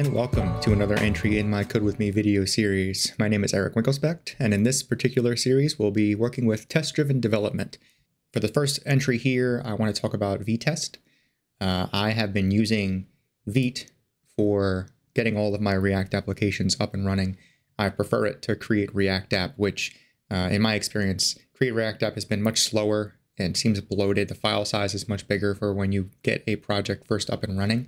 and welcome to another entry in my Code With Me video series. My name is Eric Winkelspecht, and in this particular series, we'll be working with test-driven development. For the first entry here, I want to talk about Vitest. I have been using Vite for getting all of my React applications up and running. I prefer it to Create React App, which in my experience, Create React App has been much slower and seems bloated. The file size is much bigger for when you get a project first up and running.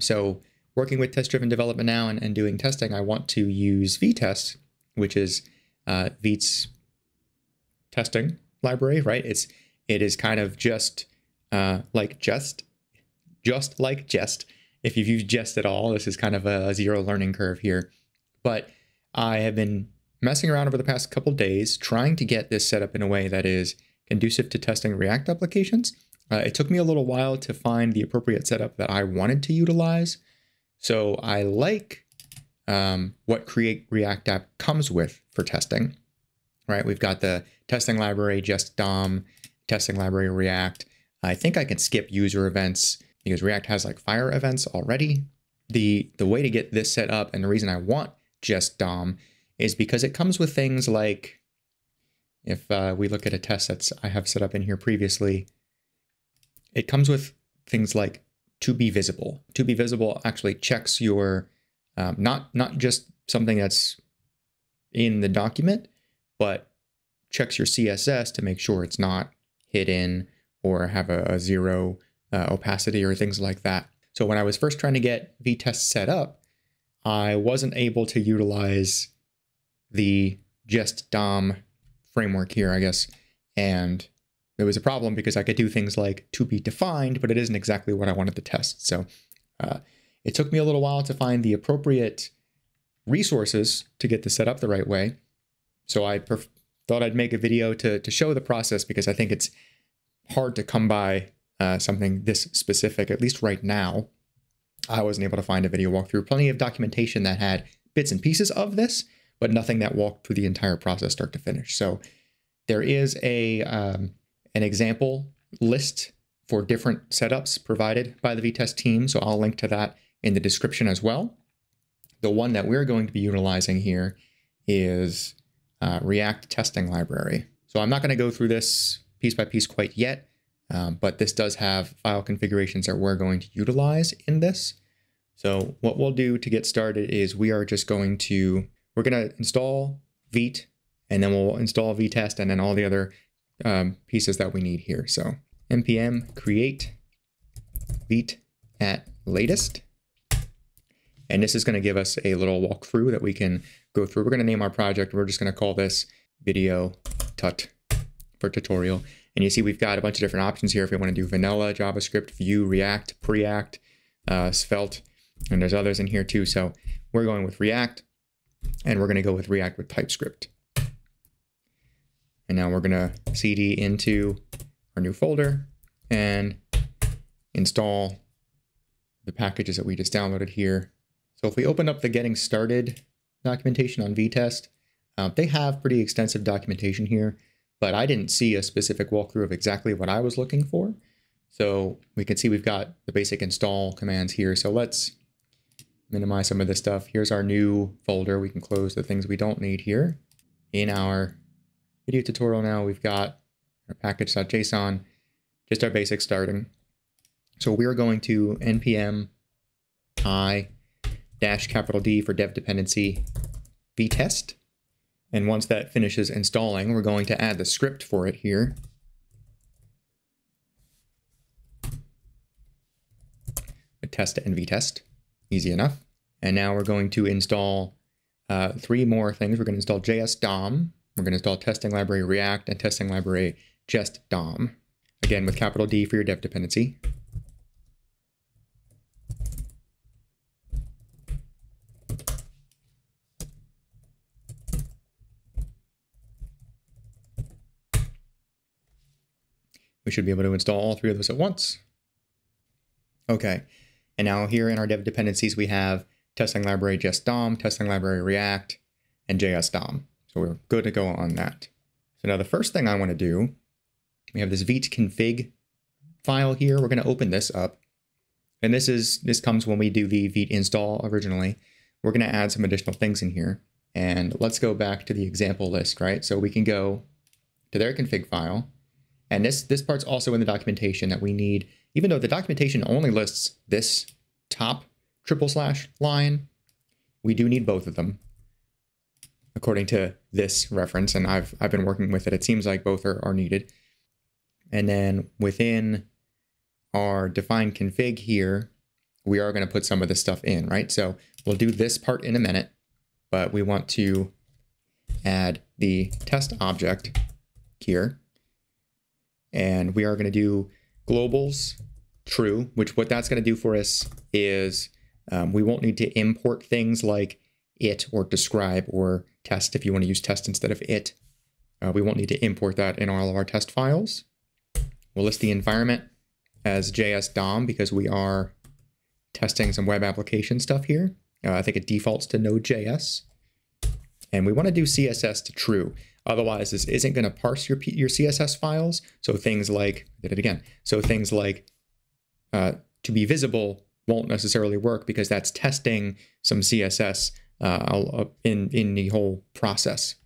So working with test-driven development now and doing testing, I want to use Vitest, which is Vite's testing library, right? It is kind of just like Jest. If you've used Jest at all, this is kind of a zero learning curve here. But I have been messing around over the past couple days trying to get this set up in a way that is conducive to testing React applications. It took me a little while to find the appropriate setup that I wanted to utilize. So I like what Create React App comes with for testing, right? We've got the testing library, Jest-DOM, testing library, React. I think I can skip user events because React has like fire events already. The way to get this set up and the reason I want Jest-DOM is because it comes with things like, if we look at a test that I have set up in here previously, it comes with things like to be visible. To be visible actually checks your, not just something that's in the document, but checks your CSS to make sure it's not hidden or have a zero opacity or things like that. So when I was first trying to get Vitest set up, I wasn't able to utilize the Jest-DOM framework here, I guess, and it was a problem because I could do things like to be defined, but it isn't exactly what I wanted to test. So it took me a little while to find the appropriate resources to get this set up the right way. So I thought I'd make a video to show the process because I think it's hard to come by something this specific, at least right now. I wasn't able to find a video walkthrough. Plenty of documentation that had bits and pieces of this, but nothing that walked through the entire process start to finish. So there is a an example list for different setups provided by the Vitest team. So I'll link to that in the description as well. The one that we're going to be utilizing here is React Testing Library. So I'm not going to go through this piece by piece quite yet, but this does have file configurations that we're going to utilize in this. So what we'll do to get started is we're going to install Vite, and then we'll install Vitest and then all the other pieces that we need here. So npm create Vite at latest. And this is going to give us a little walkthrough that we can go through. We're going to name our project. We're just going to call this video tut for tutorial. And you see we've got a bunch of different options here if we want to do vanilla, JavaScript, Vue, React, Preact, Svelte, and there's others in here too. So we're going with React, and we're going to go with React with TypeScript. And now we're going to cd into our new folder and install the packages that we just downloaded here. So if we open up the getting started documentation on Vitest, they have pretty extensive documentation here, but I didn't see a specific walkthrough of exactly what I was looking for. So we can see we've got the basic install commands here. So let's minimize some of this stuff. Here's our new folder. We can close the things we don't need here. In our video tutorial now, we've got our package.json, just our basic starting. So we are going to npm i -D for dev dependency Vitest. And once that finishes installing, we're going to add the script for it here. With test and Vitest, easy enough. And now we're going to install three more things. We're going to install JS-DOM. We're going to install testing library React and testing library Jest-DOM. Again, with D for your dev dependency. We should be able to install all three of those at once. Okay, and now here in our dev dependencies, we have testing library Jest-DOM, testing library React, and JS-DOM. So we're good to go on that. So now the first thing I want to do, we have this Vite config file here. We're going to open this up And this comes when we do the Vite install originally. We're going to add some additional things in here. And let's go back to the example list, right? So we can go to their config file. And this part's also in the documentation that we need, even though the documentation only lists this top / line, we do need both of them, according to this reference. And I've been working with it. It seems like both are needed. And then within our defined config here, we are going to put some of this stuff in, right? So we'll do this part in a minute, but we want to add the test object here. And we are going to do globals true, which what that's going to do for us is we won't need to import things like it or describe or test if you want to use test instead of it. We won't need to import that in all of our test files. We'll list the environment as jsdom because we are testing some web application stuff here. I think it defaults to Node.js. And we want to do CSS to true. Otherwise, this isn't going to parse your CSS files. So things like, to be visible won't necessarily work because that's testing some CSS in the whole process.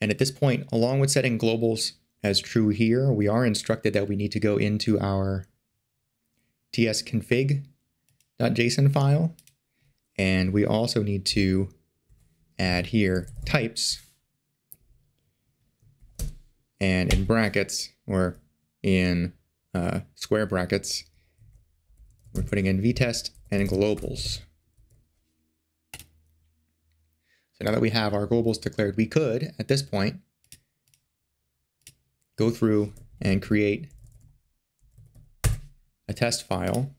And at this point, along with setting globals as true here, we are instructed that we need to go into our tsconfig.json file. And we also need to add here types. And in brackets, or in square brackets, we're putting in Vitest and globals. So now that we have our globals declared, we could, at this point, go through and create a test file.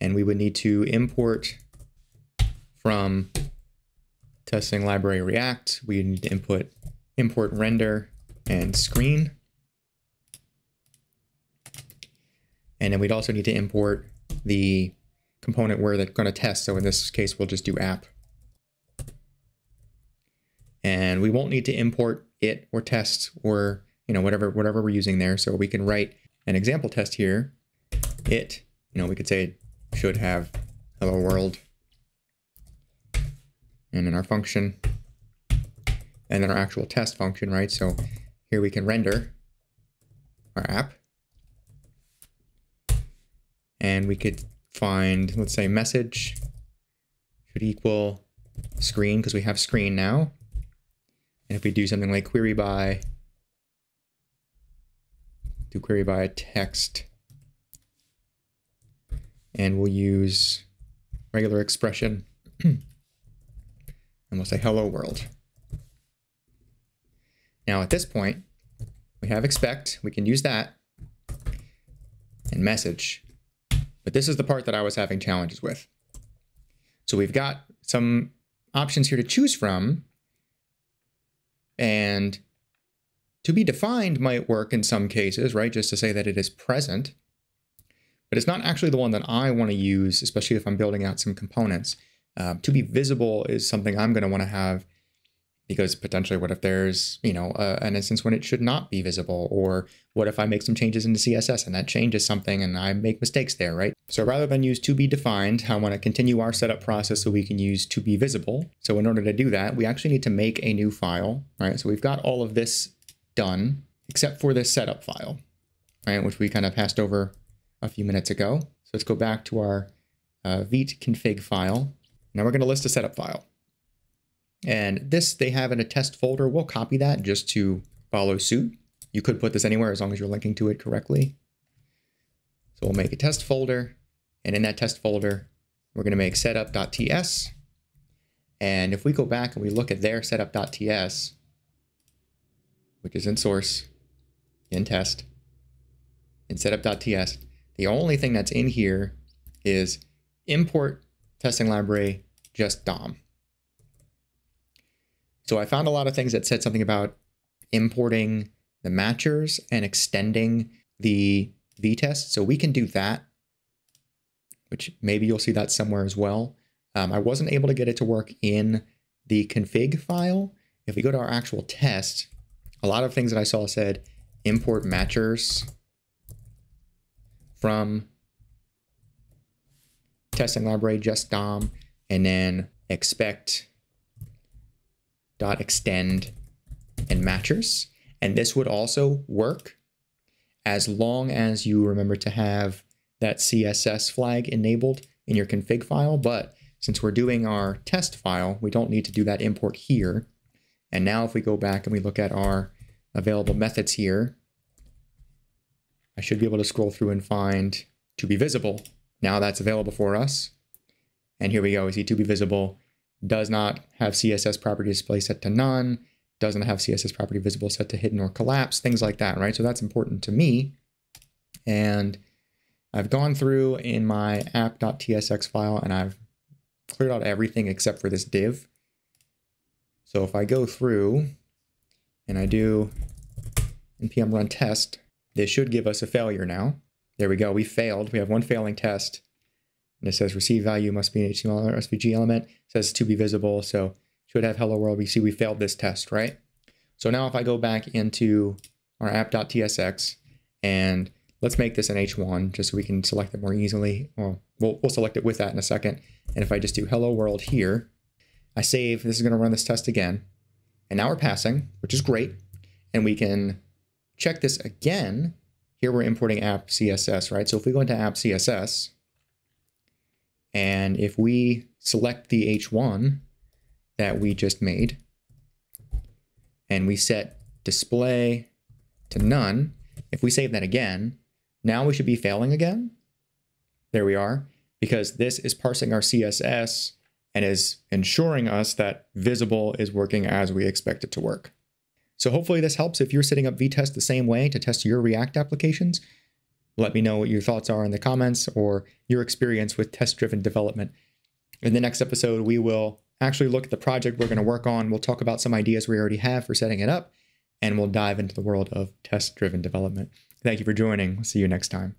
And we would need to import from testing library React. We need to import render and screen. And then we'd also need to import the component where they're going to test. So in this case, we'll just do app. And we won't need to import it or test or, whatever we're using there. So we can write an example test here. It, we could say it should have hello world. And then our function. And then our actual test function, right? So here we can render our app. And we could find, let's say, message should equal screen because we have screen now. And if we do something like query by text, and we'll use regular expression, and we'll say hello world. Now at this point, we have expect, we can use that, and message. But this is the part that I was having challenges with. So we've got some options here to choose from, and to be defined might work in some cases, right? Just to say that it is present, but it's not actually the one that I want to use, especially if I'm building out some components. To be visible is something I'm going to want to have because potentially what if there's, an instance when it should not be visible, or what if I make some changes into CSS and that changes something and I make mistakes there, right? So rather than use to be defined, I want to continue our setup process so we can use to be visible. So in order to do that, we actually need to make a new file, right? So we've got all of this done except for this setup file, right? Which we kind of passed over a few minutes ago. So let's go back to our Vite config file. Now we're going to list a setup file. And this they have in a test folder. We'll copy that just to follow suit. You could put this anywhere as long as you're linking to it correctly. So we'll make a test folder. And in that test folder, we're going to make setup.ts. And if we go back and we look at their setup.ts, which is in source, in test, in setup.ts, the only thing that's in here is import testing library Jest-DOM. So I found a lot of things that said something about importing the matchers and extending the Vitest. So we can do that, which maybe you'll see that somewhere as well. I wasn't able to get it to work in the config file. If we go to our actual test, a lot of things that I saw said import matchers from testing library, jest-DOM, and then expect.extend and matchers. And this would also work as long as you remember to have that CSS flag enabled in your config file. But since we're doing our test file, we don't need to do that import here. And now if we go back and we look at our available methods here, I should be able to scroll through and find to be visible. Now that's available for us. And here we go, we see to be visible does not have CSS property display set to none, doesn't have CSS property visible set to hidden or collapse, things like that, right? So that's important to me. And I've gone through in my app.tsx file and I've cleared out everything except for this div. So if I go through and I do npm run test, this should give us a failure now. There we go, we failed. We have one failing test. And it says receive value must be an HTML or SVG element. It says to be visible, so it should have hello world. We see we failed this test, right? So now if I go back into our app.tsx and let's make this an h1 just so we can select it more easily. Well, we'll select it with that in a second. And if I just do hello world here, I save, this is gonna run this test again. And now we're passing, which is great. And we can check this again. Here we're importing app.css, right? So if we go into app.css, and if we select the h1 that we just made, and we set display to none, if we save that again, now we should be failing again. There we are, because this is parsing our CSS and is ensuring us that visible is working as we expect it to work. So hopefully this helps. If you're setting up Vitest the same way to test your React applications, let me know what your thoughts are in the comments or your experience with test-driven development. In the next episode, we will actually look at the project we're going to work on. We'll talk about some ideas we already have for setting it up, and we'll dive into the world of test-driven development. Thank you for joining. We'll see you next time.